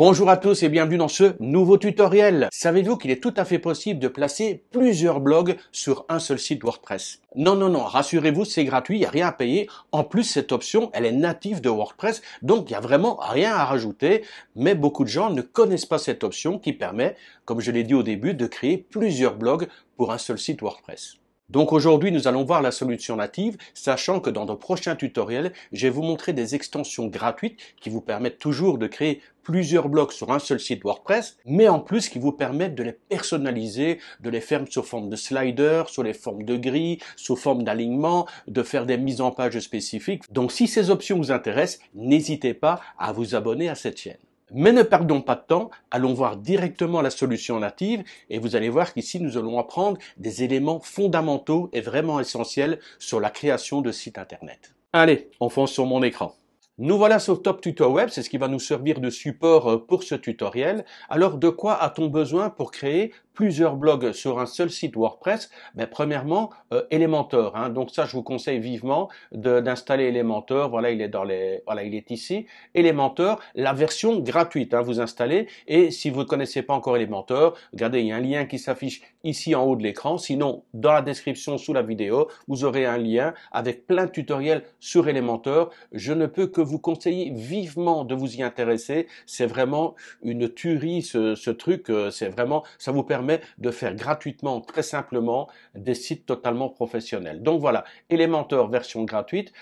Bonjour à tous et bienvenue dans ce nouveau tutoriel. Savez-vous qu'il est tout à fait possible de placer plusieurs blogs sur un seul site WordPress? Non, non, non, rassurez-vous, c'est gratuit, il n'y a rien à payer. En plus, cette option, elle est native de WordPress, donc il n'y a vraiment rien à rajouter. Mais beaucoup de gens ne connaissent pas cette option qui permet, comme je l'ai dit au début, de créer plusieurs blogs pour un seul site WordPress. Donc aujourd'hui, nous allons voir la solution native, sachant que dans nos prochains tutoriels, je vais vous montrer des extensions gratuites qui vous permettent toujours de créer plusieurs blogs sur un seul site WordPress, mais en plus qui vous permettent de les personnaliser, de les faire sous forme de sliders, sous les formes de grilles, sous forme d'alignement, de faire des mises en page spécifiques. Donc si ces options vous intéressent, n'hésitez pas à vous abonner à cette chaîne. Mais ne perdons pas de temps, allons voir directement la solution native et vous allez voir qu'ici nous allons apprendre des éléments fondamentaux et vraiment essentiels sur la création de sites internet. Allez, on fonce sur mon écran. Nous voilà sur Top Tuto Web, c'est ce qui va nous servir de support pour ce tutoriel. Alors de quoi a-t-on besoin pour créer plusieurs blogs sur un seul site WordPress? Ben, premièrement, Elementor. Donc ça, je vous conseille vivement d'installer Elementor. Voilà, il est ici. Elementor, la version gratuite. Vous installez et si vous ne connaissez pas encore Elementor, regardez, il y a un lien qui s'affiche ici en haut de l'écran. Sinon, dans la description sous la vidéo, vous aurez un lien avec plein de tutoriels sur Elementor. Je ne peux que vous conseiller vivement de vous y intéresser. C'est vraiment une tuerie ce truc. C'est vraiment, ça vous permet de faire gratuitement, très simplement, des sites totalement professionnels. Donc voilà, Elementor version gratuite.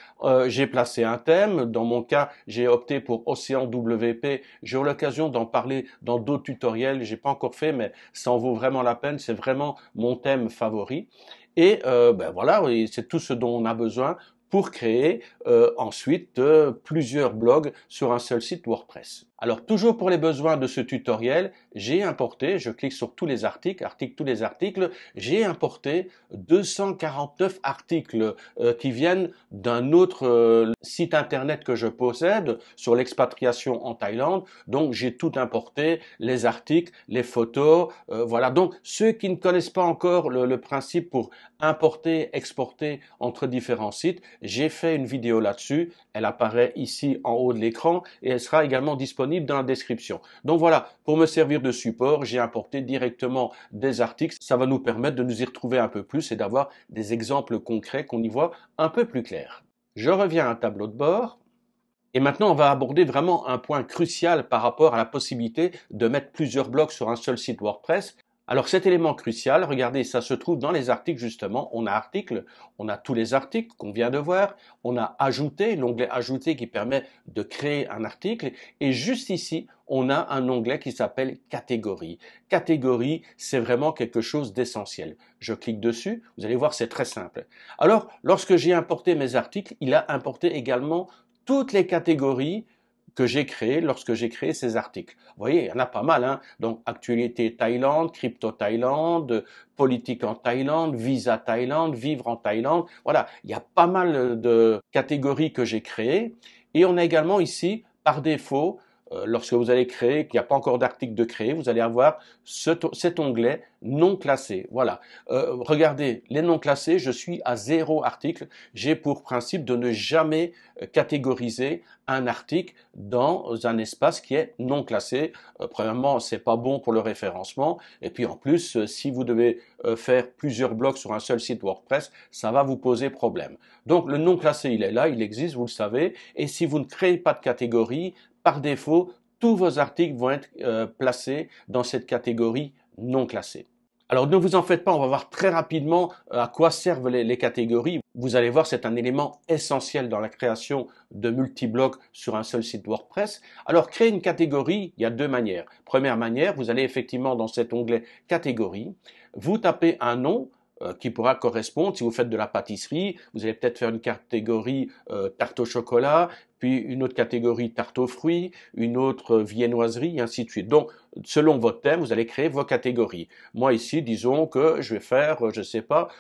J'ai placé un thème. Dans mon cas, j'ai opté pour OceanWP. J'ai eu l'occasion d'en parler dans d'autres tutoriels. J'ai pas encore fait, mais ça en vaut vraiment la peine. C'est vraiment mon thème favori. Et ben voilà, c'est tout ce dont on a besoin pour créer ensuite plusieurs blogs sur un seul site WordPress. Alors toujours pour les besoins de ce tutoriel, j'ai importé, je clique sur tous les articles, j'ai importé 249 articles qui viennent d'un autre site internet que je possède sur l'expatriation en Thaïlande. Donc j'ai tout importé, les articles, les photos, voilà. Donc ceux qui ne connaissent pas encore le principe pour importer, exporter entre différents sites, j'ai fait une vidéo là-dessus, elle apparaît ici en haut de l'écran et elle sera également disponible dans la description. Donc voilà, pour me servir de support, j'ai importé directement des articles. Ça va nous permettre de nous y retrouver un peu plus et d'avoir des exemples concrets qu'on y voit un peu plus clair. Je reviens à un tableau de bord. Et maintenant, on va aborder vraiment un point crucial par rapport à la possibilité de mettre plusieurs blogs sur un seul site WordPress. Alors cet élément crucial, regardez, ça se trouve dans les articles justement. On a articles, on a tous les articles qu'on vient de voir, on a ajouter, l'onglet ajouter qui permet de créer un article et juste ici, on a un onglet qui s'appelle catégorie. Catégorie, c'est vraiment quelque chose d'essentiel. Je clique dessus, vous allez voir, c'est très simple. Alors, lorsque j'ai importé mes articles, il a importé également toutes les catégories que j'ai créé lorsque j'ai créé ces articles. Vous voyez, il y en a pas mal, Donc, actualité Thaïlande, crypto Thaïlande, politique en Thaïlande, visa Thaïlande, vivre en Thaïlande. Voilà, il y a pas mal de catégories que j'ai créées. Et on a également ici, par défaut, lorsque vous allez créer, qu'il n'y a pas encore d'article de créer, vous allez avoir cet onglet non classé. Voilà. Regardez, les non classés, je suis à 0 article. J'ai pour principe de ne jamais catégoriser un article dans un espace qui est non classé. Premièrement, c'est pas bon pour le référencement. Et puis en plus, si vous devez faire plusieurs blogs sur un seul site WordPress, ça va vous poser problème. Donc le non classé, il est là, il existe, vous le savez. Et si vous ne créez pas de catégorie, par défaut, tous vos articles vont être placés dans cette catégorie non classée. Alors ne vous en faites pas, on va voir très rapidement à quoi servent les catégories. Vous allez voir, c'est un élément essentiel dans la création de multi-blogs sur un seul site WordPress. Alors créer une catégorie, il y a deux manières. Première manière, vous allez effectivement dans cet onglet catégorie, vous tapez un nom qui pourra correspondre. Si vous faites de la pâtisserie, vous allez peut-être faire une catégorie tarte au chocolat, puis une autre catégorie tarte aux fruits, une autre viennoiserie, et ainsi de suite. Donc, selon votre thème, vous allez créer vos catégories. Moi ici, disons que je vais faire, je ne sais pas,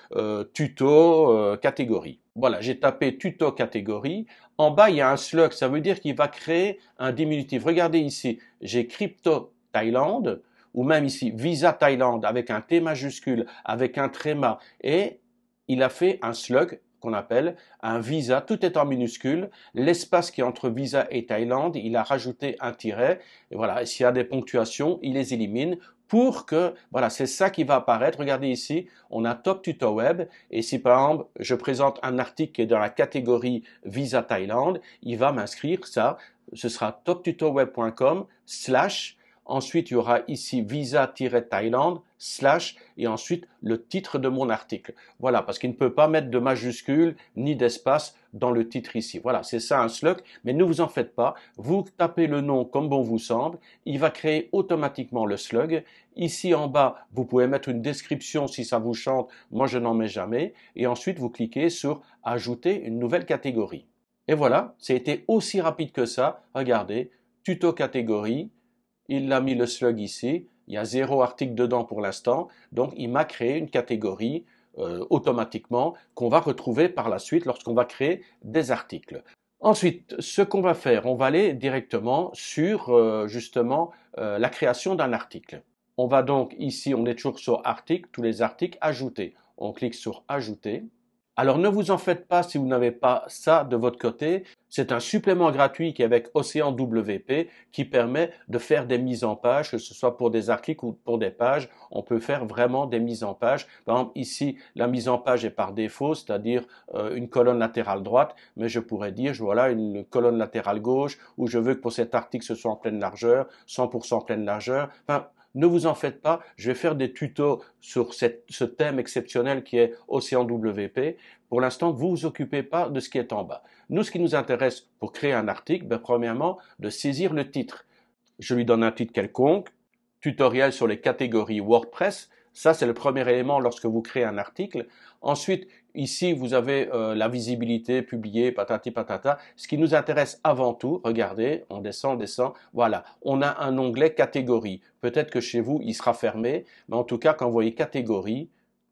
tuto catégorie. Voilà, j'ai tapé tuto catégorie. En bas, il y a un slug, ça veut dire qu'il va créer un diminutif. Regardez ici, j'ai crypto Thaïlande, ou même ici, visa Thaïlande, avec un T majuscule, avec un tréma, et il a fait un slug qu'on appelle un visa, tout est en minuscule, l'espace qui est entre visa et Thaïlande, il a rajouté un tiret, et voilà, s'il y a des ponctuations, il les élimine pour que, voilà, c'est ça qui va apparaître. Regardez ici, on a Top Tuto Web, et si par exemple, je présente un article qui est dans la catégorie visa Thaïlande, il va m'inscrire ça, ce sera toptutoweb.com/, ensuite il y aura ici visa-Thaïlande, / et ensuite le titre de mon article. Voilà, parce qu'il ne peut pas mettre de majuscule ni d'espace dans le titre ici. Voilà, c'est ça un slug, mais ne vous en faites pas. Vous tapez le nom comme bon vous semble, il va créer automatiquement le slug. Ici en bas, vous pouvez mettre une description si ça vous chante, moi je n'en mets jamais. Et ensuite, vous cliquez sur « Ajouter une nouvelle catégorie ». Et voilà, ça a été aussi rapide que ça. Regardez, tuto catégorie, il a mis le slug ici. Il y a 0 article dedans pour l'instant, donc il m'a créé une catégorie automatiquement qu'on va retrouver par la suite lorsqu'on va créer des articles. Ensuite, ce qu'on va faire, on va aller directement sur justement la création d'un article. On va donc ici, on est toujours sur article, tous les articles, ajouter. On clique sur ajouter. Alors ne vous en faites pas si vous n'avez pas ça de votre côté, c'est un supplément gratuit qui est avec OceanWP qui permet de faire des mises en page, que ce soit pour des articles ou pour des pages, on peut faire vraiment des mises en page. Par exemple ici, la mise en page est par défaut, c'est-à-dire une colonne latérale droite, mais je pourrais dire voilà une colonne latérale gauche ou je veux que pour cet article ce soit en pleine largeur, 100% pleine largeur, enfin, ne vous en faites pas, je vais faire des tutos sur ce thème exceptionnel qui est OceanWP. Pour l'instant, vous ne vous occupez pas de ce qui est en bas. Nous, ce qui nous intéresse pour créer un article, ben, premièrement, de saisir le titre. Je lui donne un titre quelconque, tutoriel sur les catégories WordPress. Ça, c'est le premier élément lorsque vous créez un article. Ensuite, ici, vous avez la visibilité, publier, patati patata. Ce qui nous intéresse avant tout, regardez, on descend, voilà. On a un onglet catégorie. Peut-être que chez vous, il sera fermé, mais en tout cas, quand vous voyez catégorie,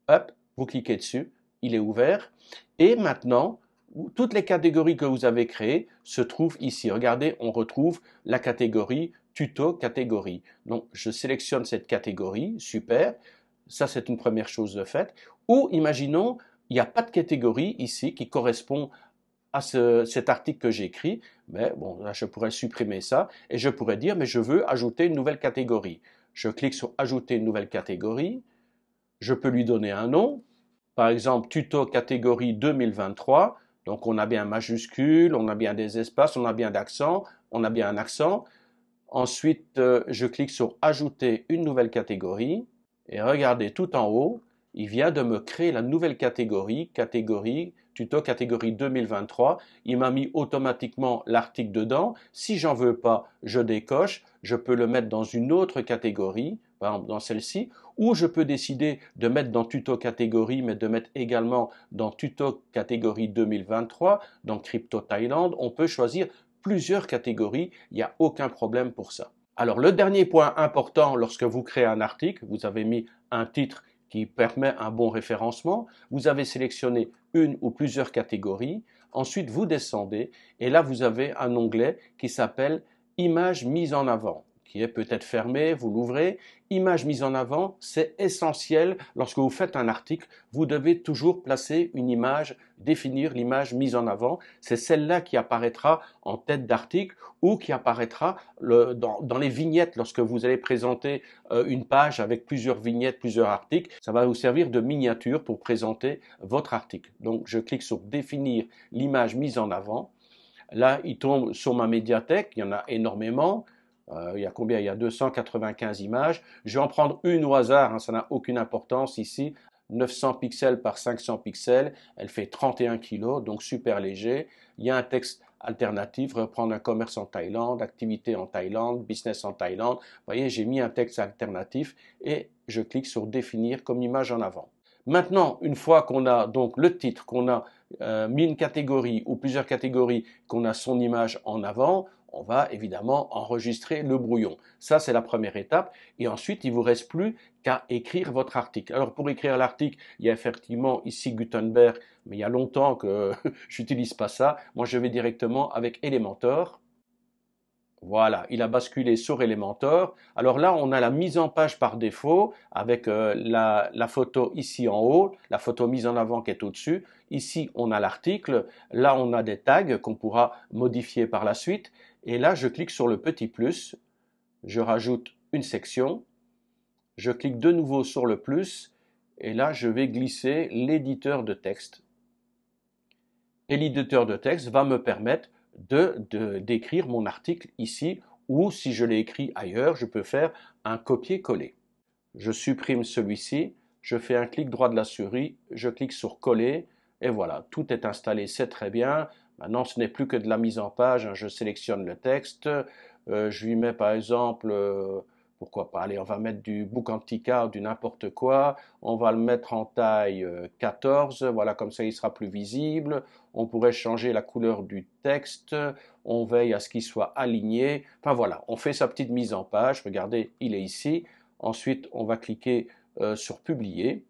hop, vous cliquez dessus, il est ouvert. Et maintenant, toutes les catégories que vous avez créées se trouvent ici. Regardez, on retrouve la catégorie tuto catégorie. Donc, je sélectionne cette catégorie, super. Ça, c'est une première chose de fait. Ou imaginons, il n'y a pas de catégorie ici qui correspond à cet article que j'écris. Mais bon, là, je pourrais supprimer ça et je pourrais dire, mais je veux ajouter une nouvelle catégorie. Je clique sur « Ajouter une nouvelle catégorie ». Je peux lui donner un nom. Par exemple, « Tuto catégorie 2023 ». Donc, on a bien majuscule, on a bien des espaces, on a bien d'accent, on a bien un accent. Ensuite, je clique sur « Ajouter une nouvelle catégorie ». Et regardez, tout en haut, il vient de me créer la nouvelle catégorie, tuto catégorie 2023. Il m'a mis automatiquement l'article dedans. Si j'en veux pas, je décoche. Je peux le mettre dans une autre catégorie, par exemple dans celle-ci, ou je peux décider de mettre dans tuto catégorie, mais de mettre également dans tuto catégorie 2023, dans Crypto Thaïlande. On peut choisir plusieurs catégories. Il n'y a aucun problème pour ça. Alors, le dernier point important lorsque vous créez un article, vous avez mis un titre qui permet un bon référencement, vous avez sélectionné une ou plusieurs catégories, ensuite vous descendez et là vous avez un onglet qui s'appelle « Images mises en avant » qui est peut-être fermé, vous l'ouvrez. Images mises en avant, c'est essentiel. Lorsque vous faites un article, vous devez toujours placer une image, définir l'image mise en avant. C'est celle-là qui apparaîtra en tête d'article ou qui apparaîtra dans les vignettes lorsque vous allez présenter une page avec plusieurs vignettes, plusieurs articles. Ça va vous servir de miniature pour présenter votre article. Donc, je clique sur « Définir l'image mise en avant ». Là, il tombe sur ma médiathèque, il y en a énormément. Il y a combien? Il y a 295 images. Je vais en prendre une au hasard, hein, ça n'a aucune importance ici. 900 pixels par 500 pixels, elle fait 31 kg, donc super léger. Il y a un texte alternatif, reprendre un commerce en Thaïlande, activité en Thaïlande, business en Thaïlande. Vous voyez, j'ai mis un texte alternatif et je clique sur définir comme image en avant. Maintenant, une fois qu'on a donc le titre, qu'on a mis une catégorie ou plusieurs catégories, qu'on a son image en avant, on va évidemment enregistrer le brouillon. Ça, c'est la première étape. Et ensuite, il ne vous reste plus qu'à écrire votre article. Alors, pour écrire l'article, il y a effectivement ici Gutenberg, mais il y a longtemps que je n'utilise pas ça. Moi, je vais directement avec Elementor. Voilà, il a basculé sur Elementor. Alors là, on a la mise en page par défaut avec la photo ici en haut, la photo mise en avant qui est au-dessus. Ici, on a l'article. Là, on a des tags qu'on pourra modifier par la suite. Et là, je clique sur le petit plus. Je rajoute une section. Je clique de nouveau sur le plus. Et là, je vais glisser l'éditeur de texte. Et l'éditeur de texte va me permettre d'écrire mon article ici, ou si je l'ai écrit ailleurs, je peux faire un copier-coller. Je supprime celui-ci, je fais un clic droit de la souris, je clique sur coller, et voilà, tout est installé, c'est très bien. Maintenant, ce n'est plus que de la mise en page, hein. Je sélectionne le texte, je lui mets par exemple, pourquoi pas, allez, on va mettre du Boucantica ou du n'importe quoi, on va le mettre en taille 14, voilà, comme ça il sera plus visible, on pourrait changer la couleur du texte, on veille à ce qu'il soit aligné, enfin voilà, on fait sa petite mise en page, regardez, il est ici, ensuite on va cliquer sur publier,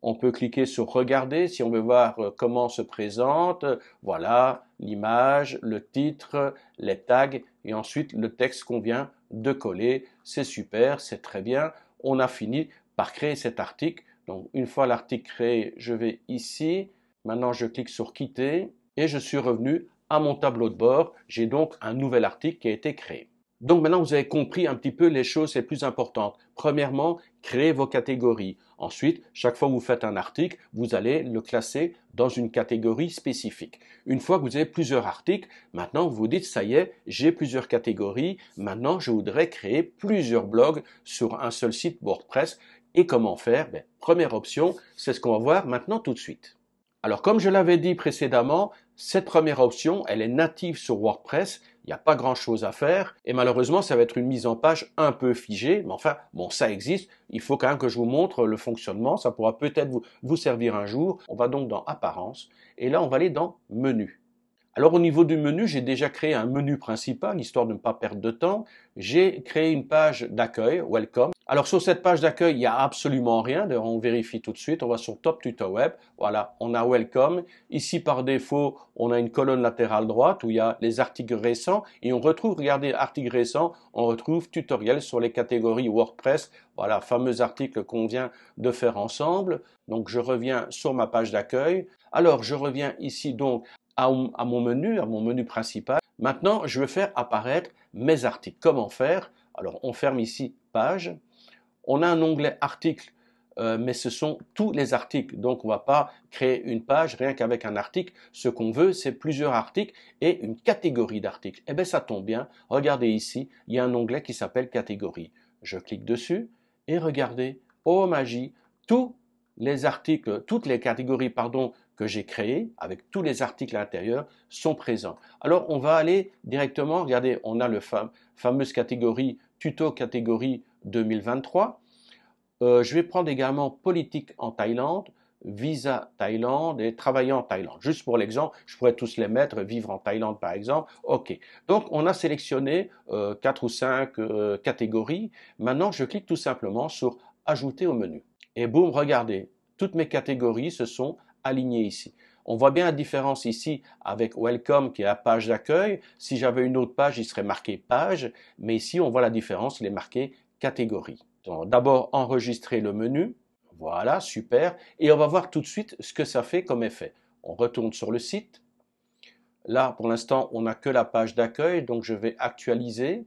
on peut cliquer sur regarder si on veut voir comment se présente, voilà, l'image, le titre, les tags, et ensuite le texte qu'on vient de coller, c'est super, c'est très bien. On a fini par créer cet article. Donc une fois l'article créé, je vais ici. Maintenant je clique sur quitter et je suis revenu à mon tableau de bord. J'ai donc un nouvel article qui a été créé. Donc maintenant vous avez compris un petit peu les choses les plus importantes. Premièrement, créez vos catégories. Ensuite, chaque fois que vous faites un article, vous allez le classer dans une catégorie spécifique. Une fois que vous avez plusieurs articles, maintenant vous vous dites, ça y est, j'ai plusieurs catégories, maintenant je voudrais créer plusieurs blogs sur un seul site WordPress. Et comment faire? Ben, première option, c'est ce qu'on va voir maintenant tout de suite. Alors comme je l'avais dit précédemment, cette première option, elle est native sur WordPress. Il n'y a pas grand-chose à faire et malheureusement, ça va être une mise en page un peu figée. Mais enfin, bon, ça existe. Il faut quand même que je vous montre le fonctionnement. Ça pourra peut-être vous servir un jour. On va donc dans Apparence et là, on va aller dans Menu. Alors, au niveau du menu, j'ai déjà créé un menu principal, histoire de ne pas perdre de temps. J'ai créé une page d'accueil, Welcome. Alors, sur cette page d'accueil, il n'y a absolument rien. D'ailleurs, on vérifie tout de suite. On va sur Top Tuto Web. Voilà, on a Welcome. Ici, par défaut, on a une colonne latérale droite où il y a les articles récents. Et on retrouve, regardez, articles récents, on retrouve tutoriel sur les catégories WordPress. Voilà, fameux article qu'on vient de faire ensemble. Donc, je reviens sur ma page d'accueil. Alors, je reviens ici donc à mon menu principal. Maintenant, je veux faire apparaître mes articles. Comment faire? Alors, on ferme ici Page. On a un onglet Articles, mais ce sont tous les articles. Donc, on ne va pas créer une page rien qu'avec un article. Ce qu'on veut, c'est plusieurs articles et une catégorie d'articles. Eh bien, ça tombe bien. Regardez ici, il y a un onglet qui s'appelle Catégorie. Je clique dessus et regardez, oh magie, tous les articles, toutes les catégories, pardon, que j'ai créé avec tous les articles à l'intérieur sont présents. Alors on va aller directement, regardez, on a le fameuse catégorie tuto catégorie 2023. Je vais prendre également politique en Thaïlande, visa Thaïlande et travailler en Thaïlande. Juste pour l'exemple, je pourrais tous les mettre, vivre en Thaïlande par exemple. OK. Donc on a sélectionné 4 ou 5 catégories. Maintenant je clique tout simplement sur ajouter au menu. Et boum, regardez, toutes mes catégories se sont aligné ici. On voit bien la différence ici avec Welcome qui est la page d'accueil. Si j'avais une autre page, il serait marqué Page, mais ici on voit la différence, il est marqué Catégorie. D'abord enregistrer le menu, voilà, super, et on va voir tout de suite ce que ça fait comme effet. On retourne sur le site. Là, pour l'instant, on n'a que la page d'accueil, donc je vais actualiser.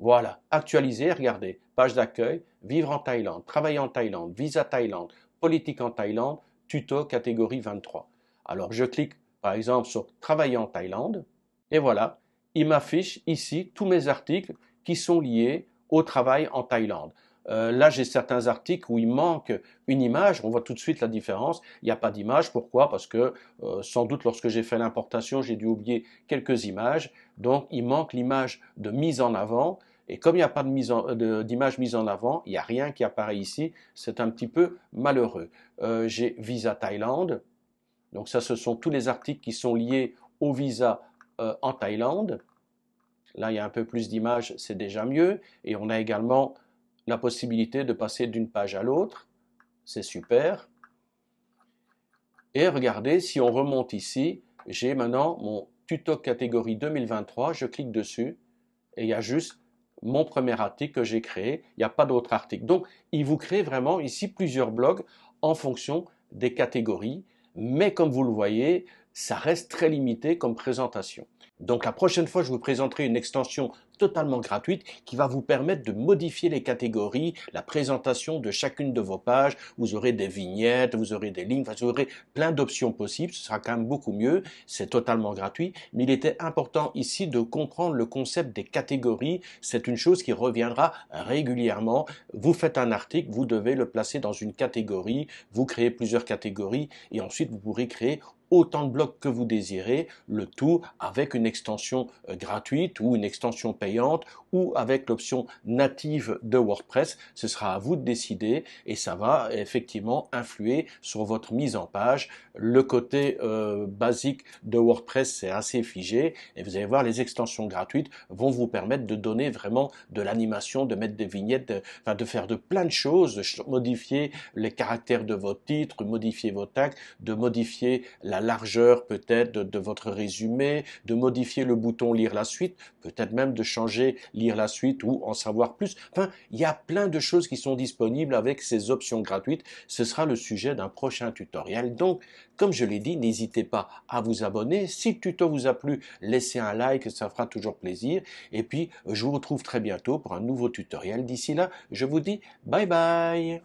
Voilà, actualiser, regardez, page d'accueil, vivre en Thaïlande, travailler en Thaïlande, visa Thaïlande, politique en Thaïlande, tuto catégorie 23. Alors, je clique par exemple sur travailler en Thaïlande et voilà, il m'affiche ici tous mes articles qui sont liés au travail en Thaïlande. Là, j'ai certains articles où il manque une image. On voit tout de suite la différence. Il n'y a pas d'image. Pourquoi? Parce que sans doute lorsque j'ai fait l'importation, j'ai dû oublier quelques images. Donc, il manque l'image de mise en avant. Et comme il n'y a pas d'image mise en avant, il n'y a rien qui apparaît ici. C'est un petit peu malheureux. J'ai Visa Thaïlande. Donc ça, ce sont tous les articles qui sont liés au visa en Thaïlande. Là, il y a un peu plus d'images, c'est déjà mieux. Et on a également la possibilité de passer d'une page à l'autre. C'est super. Et regardez, si on remonte ici, j'ai maintenant mon Tuto catégorie 2023, je clique dessus et il y a juste mon premier article que j'ai créé, il n'y a pas d'autre article. Donc, il vous crée vraiment ici plusieurs blogs en fonction des catégories, mais comme vous le voyez, ça reste très limité comme présentation. Donc, la prochaine fois, je vous présenterai une extension totalement gratuite qui va vous permettre de modifier les catégories, la présentation de chacune de vos pages. Vous aurez des vignettes, vous aurez des lignes, vous aurez plein d'options possibles. Ce sera quand même beaucoup mieux. C'est totalement gratuit. Mais il était important ici de comprendre le concept des catégories. C'est une chose qui reviendra régulièrement. Vous faites un article, vous devez le placer dans une catégorie. Vous créez plusieurs catégories et ensuite vous pourrez créer autant de blocs que vous désirez, le tout avec une extension gratuite ou une extension payante ou avec l'option native de WordPress. Ce sera à vous de décider et ça va effectivement influer sur votre mise en page. Le côté basique de WordPress, c'est assez figé et vous allez voir, les extensions gratuites vont vous permettre de donner vraiment de l'animation, de mettre des vignettes, de faire de plein de choses, de modifier les caractères de votre titre, modifier vos tags, de modifier la largeur peut-être de votre résumé, de modifier le bouton lire la suite, peut-être même de changer lire la suite ou en savoir plus. Enfin, il y a plein de choses qui sont disponibles avec ces options gratuites. Ce sera le sujet d'un prochain tutoriel. Donc, comme je l'ai dit, n'hésitez pas à vous abonner. Si le tuto vous a plu, laissez un like, ça fera toujours plaisir. Et puis, je vous retrouve très bientôt pour un nouveau tutoriel. D'ici là, je vous dis bye bye.